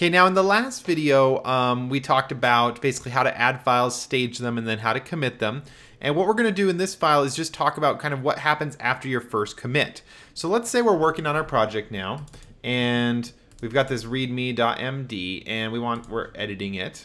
Okay, now in the last video, we talked about basically how to add files, stage them, and then how to commit them. And what we're gonna do in this file is just talk about kind of what happens after your first commit. So let's say we're working on our project now, and we've got this readme.md, and we're editing it.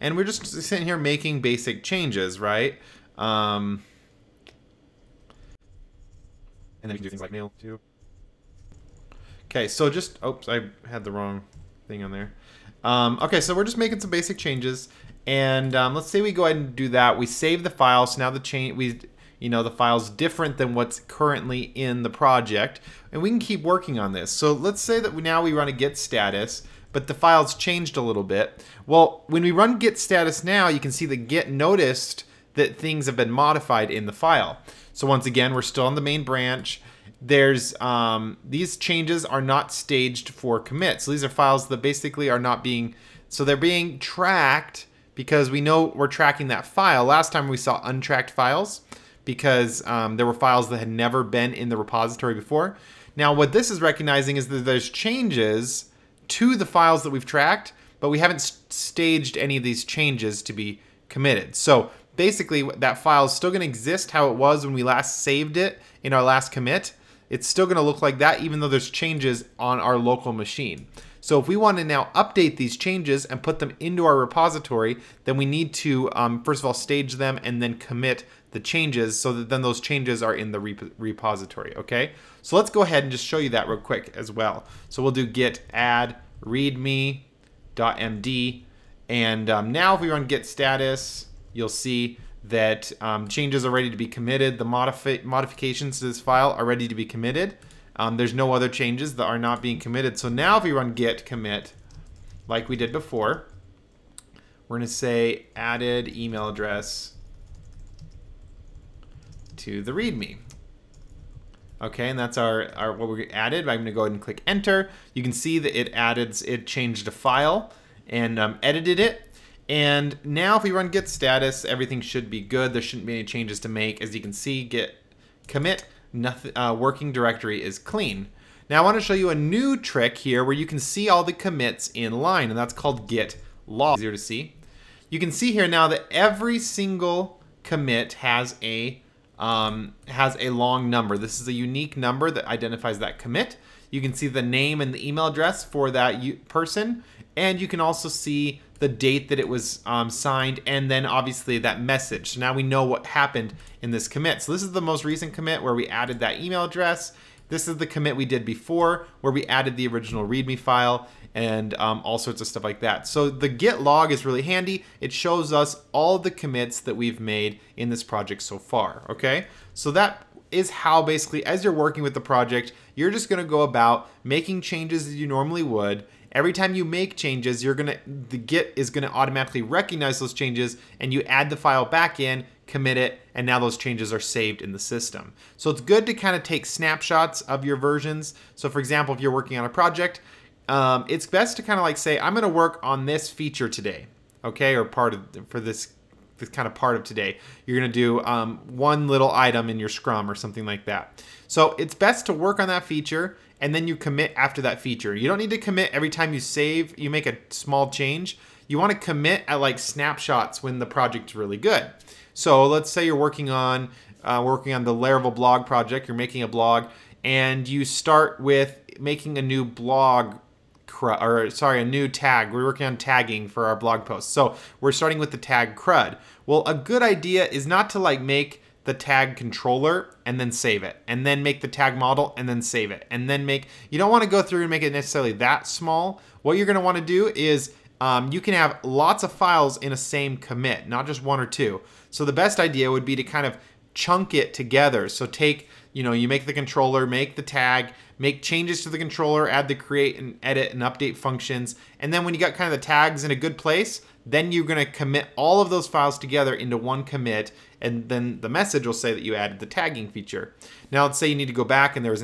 And we're just sitting here making basic changes, right? And then we can do things like mail too. Okay, so just, oops, I had the wrong thing on there. Okay, so we're just making some basic changes, and let's say we go ahead and do that. We save the file, so now the file's different than what's currently in the project, and we can keep working on this. So let's say that now we run a git status, but the file's changed a little bit. Well, when we run git status now, you can see that git noticed that things have been modified in the file. So once again, we're still on the main branch. There's these changes are not staged for commit. So these are files that basically are not being, so they're being tracked because we know we're tracking that file. Last time we saw untracked files because there were files that had never been in the repository before. Now what this is recognizing is that there's changes to the files that we've tracked, but we haven't staged any of these changes to be committed. So basically that file is still gonna exist how it was when we last saved it in our last commit. It's still gonna look like that even though there's changes on our local machine. So if we wanna now update these changes and put them into our repository, then we need to first of all stage them and then commit the changes so that then those changes are in the repository, okay? So let's go ahead and just show you that real quick as well. So we'll do git add readme.md, and now if we run git status, you'll see that changes are ready to be committed. The modifications to this file are ready to be committed. There's no other changes that are not being committed. So now if we run git commit, like we did before, we're gonna say added email address to the README. Okay, and that's our what we added. I'm gonna go ahead and click enter. You can see that it changed a file and edited it. And now if we run git status, everything should be good. There shouldn't be any changes to make. As you can see, git commit, nothing, working directory is clean. Now I want to show you a new trick here where you can see all the commits in line, and that's called git log. Easier to see. You can see here now that every single commit has a long number. This is a unique number that identifies that commit. You can see the name and the email address for that person, and you can also see the date that it was signed, and then obviously that message. So now we know what happened in this commit. So this is the most recent commit where we added that email address. This is the commit we did before where we added the original README file and all sorts of stuff like that. So the git log is really handy. It shows us all the commits that we've made in this project so far, okay? So that is how basically, as you're working with the project, you're just gonna go about making changes as you normally would. Every time you make changes, the Git is gonna automatically recognize those changes, and you add the file back in, commit it, and now those changes are saved in the system. So it's good to kind of take snapshots of your versions. So for example, if you're working on a project, it's best to kind of like say, I'm gonna work on this feature today, okay, or this kind of part of today. You're gonna do one little item in your Scrum or something like that. So it's best to work on that feature and then you commit after that feature. You don't need to commit every time you make a small change. You wanna commit at like snapshots when the project's really good. So let's say you're working on the Laravel blog project, you're making a blog, and you start with making a new blog a new tag. We're working on tagging for our blog posts. So we're starting with the tag crud. Well, a good idea is not to like make the tag controller and then save it, and then make the tag model and then save it, and then you don't want to go through and make it necessarily that small. What you're going to want to do is you can have lots of files in a same commit, not just one or two. So the best idea would be to kind of chunk it together. So take, you make the controller, make the tag, make changes to the controller, add the create and edit and update functions. And then when you got kind of the tags in a good place, then you're gonna commit all of those files together into one commit, and then the message will say that you added the tagging feature. Now let's say you need to go back and there's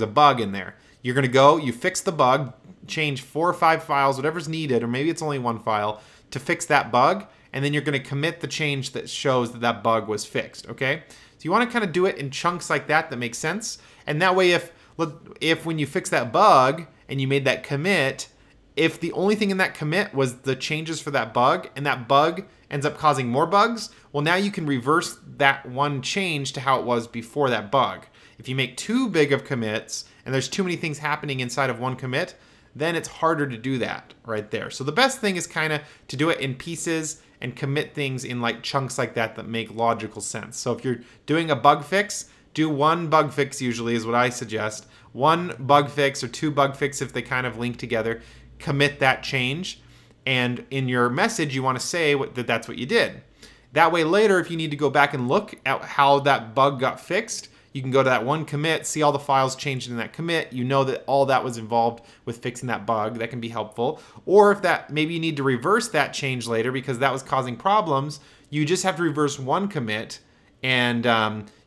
a bug in there. You're gonna go, you fix the bug, change 4 or 5 files, whatever's needed, or maybe it's only 1 file to fix that bug, and then you're gonna commit the change that shows that that bug was fixed, okay? So So you want to kind of do it in chunks like that that make sense. And that way, if when you fix that bug and you made that commit, if the only thing in that commit was the changes for that bug and that bug ends up causing more bugs, well, now you can reverse that one change to how it was before that bug. If you make too big of commits and there's too many things happening inside of one commit, then it's harder to do that right there. So the best thing is kind of to do it in pieces and commit things in like chunks like that that make logical sense. So if you're doing a bug fix, do one bug fix usually is what I suggest. One bug fix or two bug fixes if they kind of link together. Commit that change, and in your message you want to say that that's what you did. That way later, if you need to go back and look at how that bug got fixed, you can go to that one commit, see all the files changed in that commit. You know that all that was involved with fixing that bug. That can be helpful. Or if that maybe you need to reverse that change later because that was causing problems, you just have to reverse one commit, and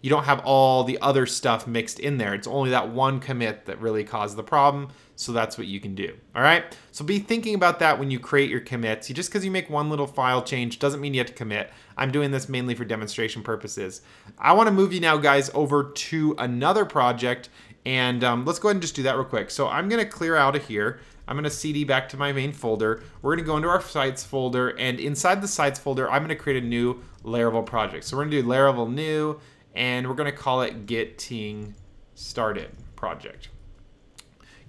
you don't have all the other stuff mixed in there. It's only that one commit that really caused the problem. So that's what you can do, all right? So be thinking about that when you create your commits. Just because you make one little file change doesn't mean you have to commit. I'm doing this mainly for demonstration purposes. I wanna move you now, guys, over to another project, and let's go ahead and just do that real quick. So I'm gonna clear out of here. I'm gonna CD back to my main folder. We're gonna go into our sites folder, and inside the sites folder, I'm gonna create a new Laravel project. So we're gonna do Laravel new, and we're gonna call it Getting Started project.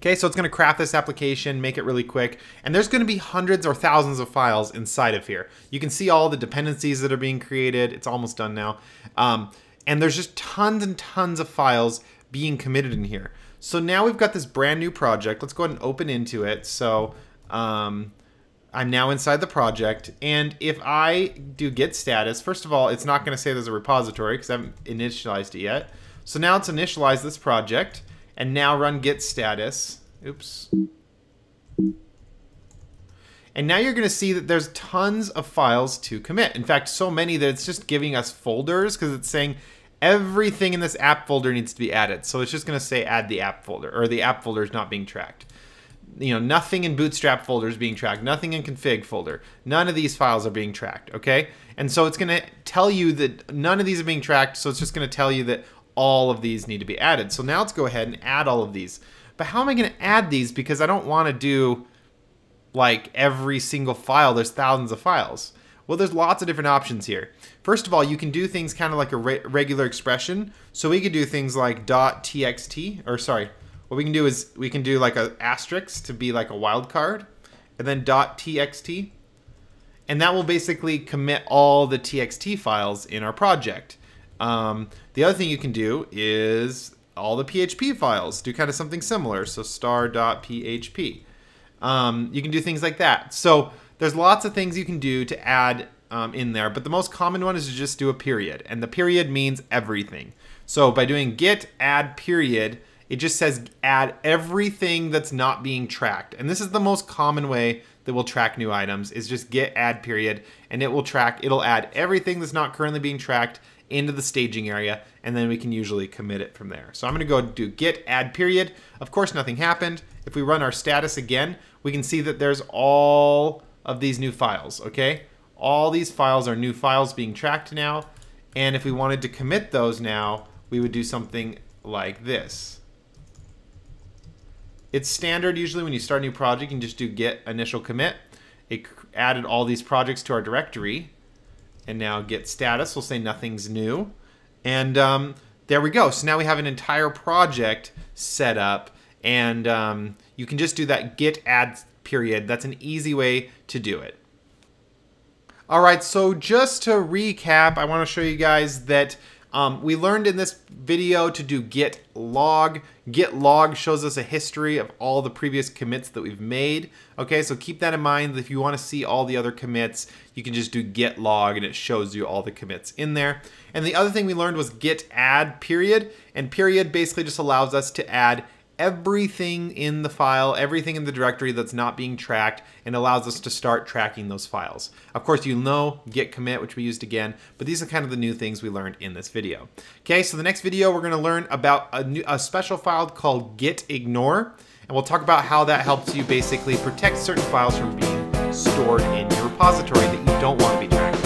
Okay, so it's gonna craft this application, make it really quick, and there's gonna be hundreds or thousands of files inside of here. You can see all the dependencies that are being created. It's almost done now. And there's just tons and tons of files being committed in here. So now we've got this brand new project. Let's go ahead and open into it. So I'm now inside the project, and if I do git status, first of all, it's not gonna say there's a repository because I haven't initialized it yet. So now let's initialize this project. And now run git status, oops. And now you're gonna see that there's tons of files to commit. In fact, so many that it's just giving us folders because it's saying everything in this app folder needs to be added. So it's just gonna say add the app folder, or the app folder is not being tracked. You know, nothing in Bootstrap folder is being tracked, nothing in config folder. None of these files are being tracked, okay? And so it's gonna tell you that none of these are being tracked, so it's just gonna tell you that all of these need to be added. So now let's go ahead and add all of these. But how am I gonna add these? Because I don't wanna do like every single file, there's thousands of files. Well, there's lots of different options here. First of all, you can do things kind of like a regular expression. So we could do things like .txt, or sorry, what we can do is we can do like an asterisk to be like a wildcard, and then .txt. And that will basically commit all the txt files in our project. The other thing you can do is all the PHP files, do kind of something similar. So star.php. You can do things like that. So there's lots of things you can do to add in there, but the most common one is to just do a period, and the period means everything. So by doing git add period, it just says add everything that's not being tracked. And this is the most common way that will track new items is just git add period, and it will track, it'll add everything that's not currently being tracked into the staging area, and then we can usually commit it from there. So I'm gonna go do git add period. Of course, nothing happened. If we run our status again, we can see that there's all of these new files, okay? All these files are new files being tracked now, and if we wanted to commit those now, we would do something like this. It's standard usually when you start a new project, you can just do git initial commit. It added all these projects to our directory, and now git status, we'll say nothing's new. And there we go. So now we have an entire project set up, and you can just do that git add period. That's an easy way to do it. All right, so just to recap, I wanna show you guys that we learned in this video to do git log. Git log shows us a history of all the previous commits that we've made. Okay, so keep that in mind. If you want to see all the other commits, you can just do git log and it shows you all the commits in there. And the other thing we learned was git add period. And period basically just allows us to add everything in the file, everything in the directory that's not being tracked, and allows us to start tracking those files. Of course, you know git commit, which we used again, but these are kind of the new things we learned in this video. Okay, so the next video, we're gonna learn about a special file called git ignore, and we'll talk about how that helps you basically protect certain files from being stored in your repository that you don't want to be tracking.